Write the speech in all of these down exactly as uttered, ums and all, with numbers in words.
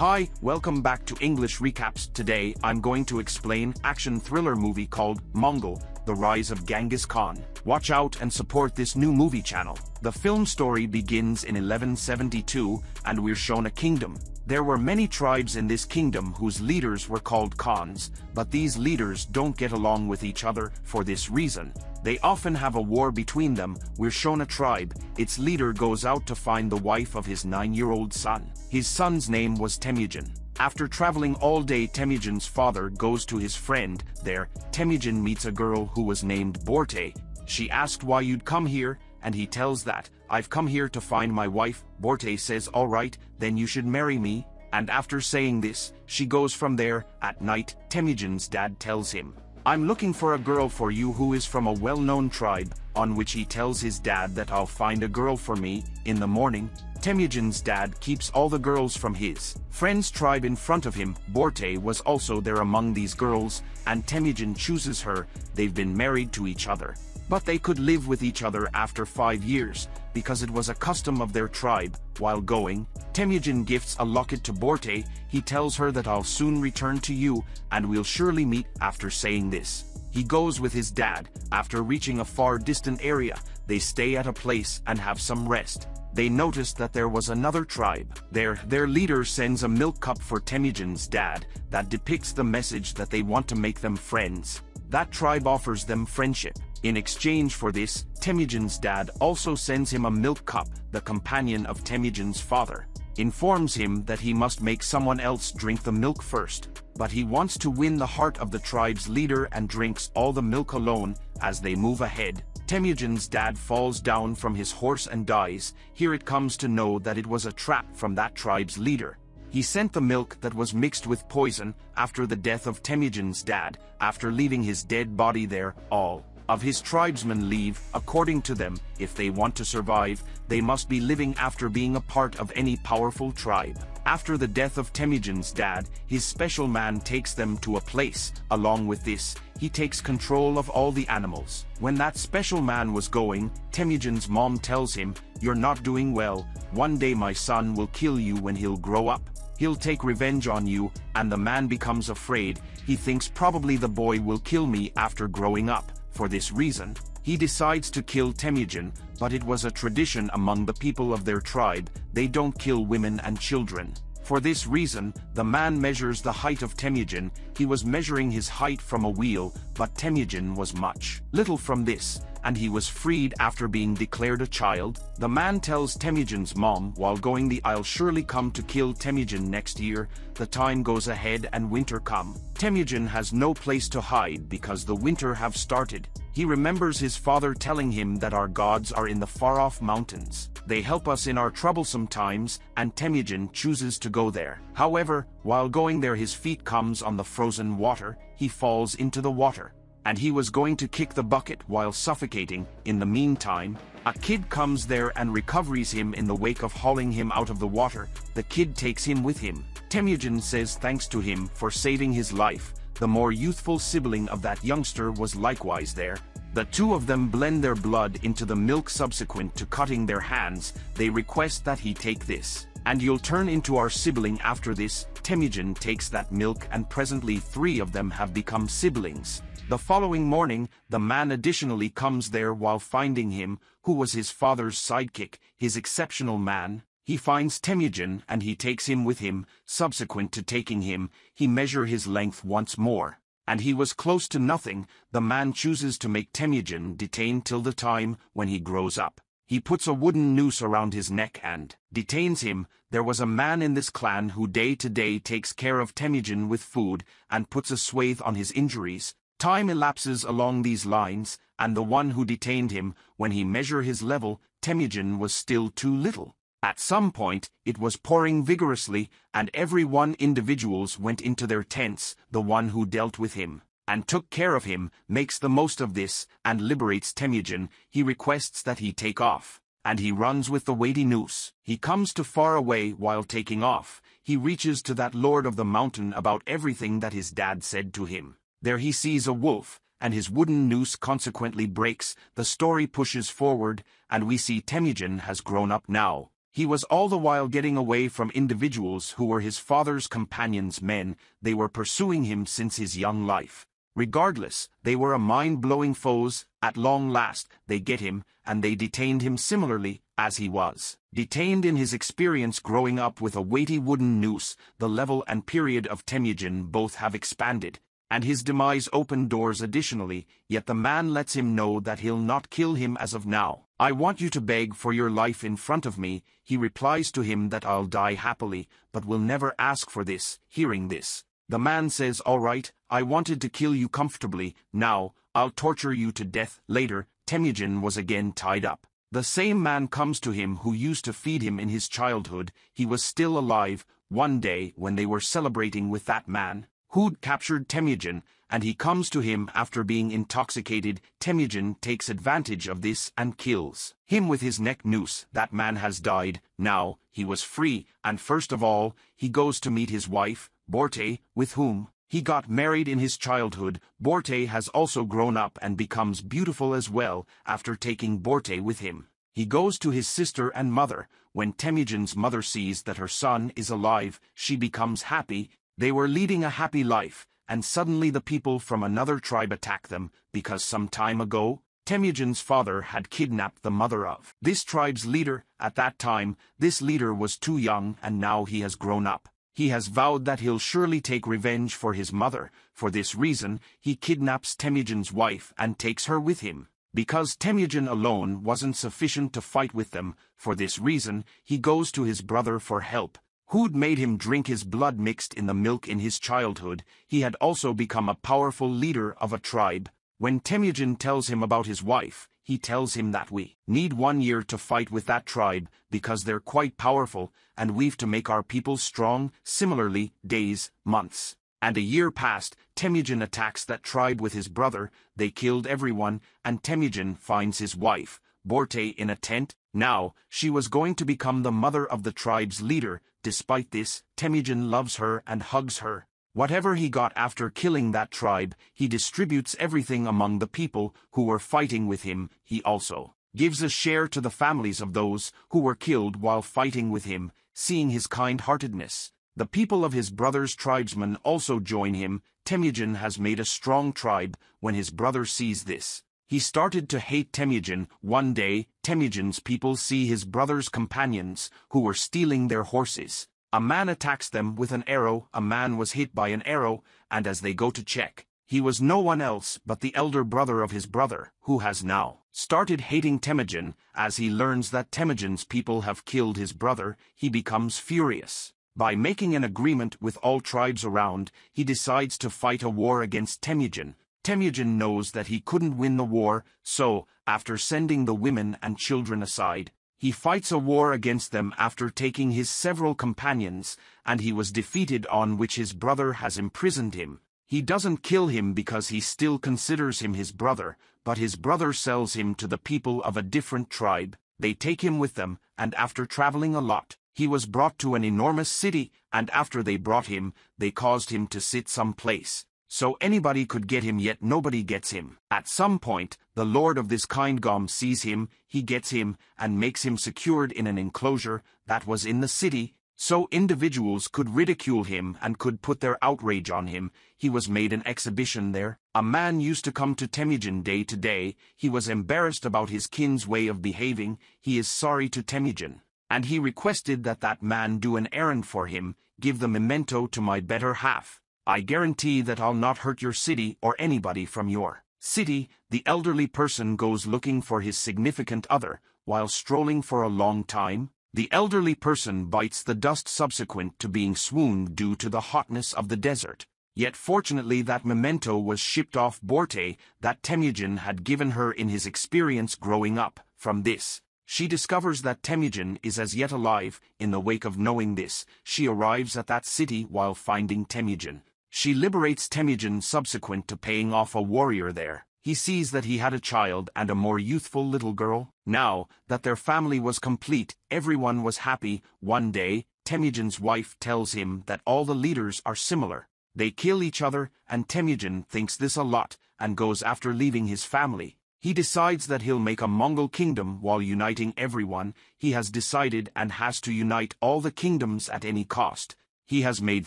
Hi, welcome back to English Recaps. Today I'm going to explain action thriller movie called Mongol: The Rise of Genghis Khan. Watch out and support this new movie channel. The film story begins in eleven seventy-two and we're shown a kingdom. There were many tribes in this kingdom whose leaders were called Khans, but these leaders don't get along with each other for this reason. They often have a war between them. We're shown a tribe, its leader goes out to find the wife of his nine-year-old son. His son's name was Temujin. After traveling all day, Temujin's father goes to his friend. There, Temujin meets a girl who was named Borte. She asked why you'd come here, and he tells that, I've come here to find my wife. Borte says, all right, then you should marry me. And after saying this, she goes from there. At night, Temujin's dad tells him, I'm looking for a girl for you who is from a well-known tribe, on which he tells his dad that I'll find a girl for me. In the morning, Temujin's dad keeps all the girls from his friend's tribe in front of him. Borte was also there among these girls, and Temujin chooses her. They've been married to each other, but they could live with each other after five years, because it was a custom of their tribe. While going, Temujin gifts a locket to Borte. He tells her that I'll soon return to you, and we'll surely meet. After saying this, he goes with his dad. After reaching a far distant area, they stay at a place and have some rest. They noticed that there was another tribe. There, their leader sends a milk cup for Temujin's dad that depicts the message that they want to make them friends. That tribe offers them friendship. In exchange for this, Temujin's dad also sends him a milk cup. The companion of Temujin's father informs him that he must make someone else drink the milk first, but he wants to win the heart of the tribe's leader and drinks all the milk alone. As they move ahead, Temujin's dad falls down from his horse and dies. Here it comes to know that it was a trap from that tribe's leader. He sent the milk that was mixed with poison. After the death of Temujin's dad, after leaving his dead body there, all of his tribesmen leave. According to them, if they want to survive, they must be living after being a part of any powerful tribe. After the death of Temujin's dad, his special man takes them to a place. Along with this, he takes control of all the animals. When that special man was going, Temujin's mom tells him, you're not doing well. One day my son will kill you. When he'll grow up, he'll take revenge on you. And the man becomes afraid. He thinks probably the boy will kill me after growing up. For this reason, he decides to kill Temujin, but it was a tradition among the people of their tribe. They don't kill women and children. For this reason, the man measures the height of Temujin. He was measuring his height from a wheel, but Temujin was much little from this, and he was freed after being declared a child. The man tells Temujin's mom while going the I'll surely come to kill Temujin next year. The time goes ahead and winter come. Temujin has no place to hide because the winter have started. He remembers his father telling him that our gods are in the far-off mountains. They help us in our troublesome times, and Temujin chooses to go there. However, while going there his feet comes on the frozen water. He falls into the water, and he was going to kick the bucket while suffocating. In the meantime, a kid comes there and recovers him in the wake of hauling him out of the water. The kid takes him with him. Temujin says thanks to him for saving his life. The more youthful sibling of that youngster was likewise there. The two of them blend their blood into the milk. Subsequent to cutting their hands, they request that he take this, and you'll turn into our sibling. After this, Temujin takes that milk, and presently three of them have become siblings. The following morning, the man additionally comes there. While finding him, who was his father's sidekick, his exceptional man, he finds Temujin and he takes him with him. Subsequent to taking him, he measures his length once more, and he was close to nothing. The man chooses to make Temujin detained till the time when he grows up. He puts a wooden noose around his neck and detains him. There was a man in this clan who day to day takes care of Temujin with food and puts a swathe on his injuries. Time elapses along these lines, and the one who detained him, when he measured his level, Temujin was still too little. At some point, it was pouring vigorously, and every one individuals went into their tents. The one who dealt with him and took care of him makes the most of this, and liberates Temujin. He requests that he take off, and he runs with the weighty noose. He comes to far away. While taking off, he reaches to that lord of the mountain about everything that his dad said to him. There he sees a wolf, and his wooden noose consequently breaks. The story pushes forward, and we see Temujin has grown up now. He was all the while getting away from individuals who were his father's companions, men, they were pursuing him since his young life. Regardless, they were a mind-blowing foes, at long last, they get him, and they detained him similarly, as he was detained in his experience growing up with a weighty wooden noose. The level and period of Temujin both have expanded, and his demise opened doors additionally, yet the man lets him know that he'll not kill him as of now. "I want you to beg for your life in front of me," he replies to him that "I'll die happily, but will never ask for this." Hearing this, the man says, "All right, I wanted to kill you comfortably, now, I'll torture you to death." Later, Temujin was again tied up. The same man comes to him who used to feed him in his childhood. He was still alive. One day when they were celebrating with that man, who'd captured Temujin, and he comes to him after being intoxicated, Temujin takes advantage of this and kills him with his neck noose. That man has died, now, he was free, and first of all, he goes to meet his wife, Borte, with whom he got married in his childhood. Borte has also grown up and becomes beautiful as well. After taking Borte with him, he goes to his sister and mother. When Temujin's mother sees that her son is alive, she becomes happy. They were leading a happy life, and suddenly the people from another tribe attack them, because some time ago, Temujin's father had kidnapped the mother of this tribe's leader. At that time, this leader was too young, and now he has grown up. He has vowed that he'll surely take revenge for his mother. For this reason, he kidnaps Temujin's wife and takes her with him, because Temujin alone wasn't sufficient to fight with them. For this reason, he goes to his brother for help, who'd made him drink his blood mixed in the milk in his childhood. He had also become a powerful leader of a tribe. When Temujin tells him about his wife, he tells him that "we need one year to fight with that tribe, because they're quite powerful, and we've to make our people strong." Similarly, days, months, and a year passed. Temujin attacks that tribe with his brother. They killed everyone, and Temujin finds his wife, Borte, in a tent. Now, she was going to become the mother of the tribe's leader. Despite this, Temujin loves her and hugs her. Whatever he got after killing that tribe, he distributes everything among the people who were fighting with him. He also gives a share to the families of those who were killed while fighting with him. Seeing his kind-heartedness, the people of his brother's tribesmen also join him. Temujin has made a strong tribe. When his brother sees this, he started to hate Temujin. One day, Temujin's people see his brother's companions who were stealing their horses. A man attacks them with an arrow. A man was hit by an arrow, and as they go to check, he was no one else but the elder brother of his brother, who has now started hating Temujin. As he learns that Temujin's people have killed his brother, he becomes furious. By making an agreement with all tribes around, he decides to fight a war against Temujin. Temujin knows that he couldn't win the war, so, after sending the women and children aside, he fights a war against them after taking his several companions, and he was defeated, on which his brother has imprisoned him. He doesn't kill him because he still considers him his brother, but his brother sells him to the people of a different tribe. They take him with them, and after traveling a lot, he was brought to an enormous city, and after they brought him, they caused him to sit someplace, so anybody could get him, yet nobody gets him. At some point, the lord of this Kingdom sees him. He gets him, and makes him secured in an enclosure that was in the city, so individuals could ridicule him and could put their outrage on him. He was made an exhibition there. A man used to come to Temujin day to day. He was embarrassed about his kin's way of behaving. He is sorry to Temujin, and he requested that that man do an errand for him. "Give the memento to my better half. I guarantee that I'll not hurt your city or anybody from your city." The elderly person goes looking for his significant other. While strolling for a long time, the elderly person bites the dust subsequent to being swooned due to the hotness of the desert. Yet fortunately that memento was shipped off Borte, that Temujin had given her in his experience growing up. From this, she discovers that Temujin is as yet alive. In the wake of knowing this, she arrives at that city while finding Temujin. She liberates Temujin subsequent to paying off a warrior there. He sees that he had a child and a more youthful little girl. Now that their family was complete, everyone was happy. One day, Temujin's wife tells him that all the leaders are similar. They kill each other, and Temujin thinks this a lot, and goes after leaving his family. He decides that he'll make a Mongol kingdom while uniting everyone. He has decided and has to unite all the kingdoms at any cost. He has made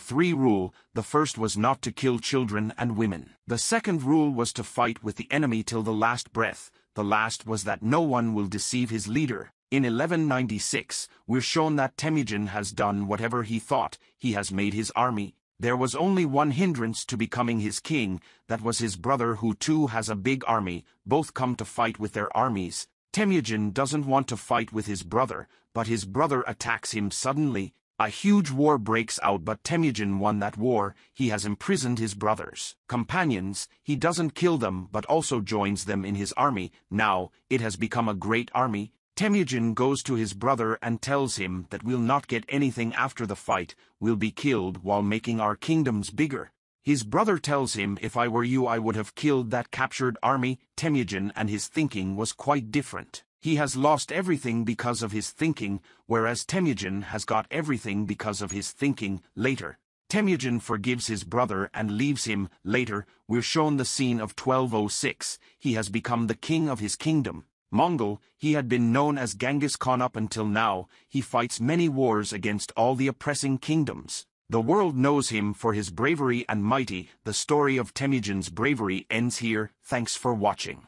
three rules. The first was not to kill children and women. The second rule was to fight with the enemy till the last breath. The last was that no one will deceive his leader. In eleven ninety-six, we're shown that Temujin has done whatever he thought. He has made his army. There was only one hindrance to becoming his king, that was his brother, who too has a big army. Both come to fight with their armies. Temujin doesn't want to fight with his brother, but his brother attacks him suddenly. A huge war breaks out, but Temujin won that war. He has imprisoned his brother's companions. He doesn't kill them but also joins them in his army. Now, it has become a great army. Temujin goes to his brother and tells him that we'll not get anything after the fight, we'll be killed while making our kingdoms bigger. His brother tells him, if I were you I would have killed that captured army. Temujin and his thinking was quite different. He has lost everything because of his thinking, whereas Temujin has got everything because of his thinking. Later, Temujin forgives his brother and leaves him. Later, we're shown the scene of twelve oh six, he has become the king of his kingdom. Mongol, he had been known as Genghis Khan up until now. He fights many wars against all the oppressing kingdoms. The world knows him for his bravery and mighty. The story of Temujin's bravery ends here. Thanks for watching.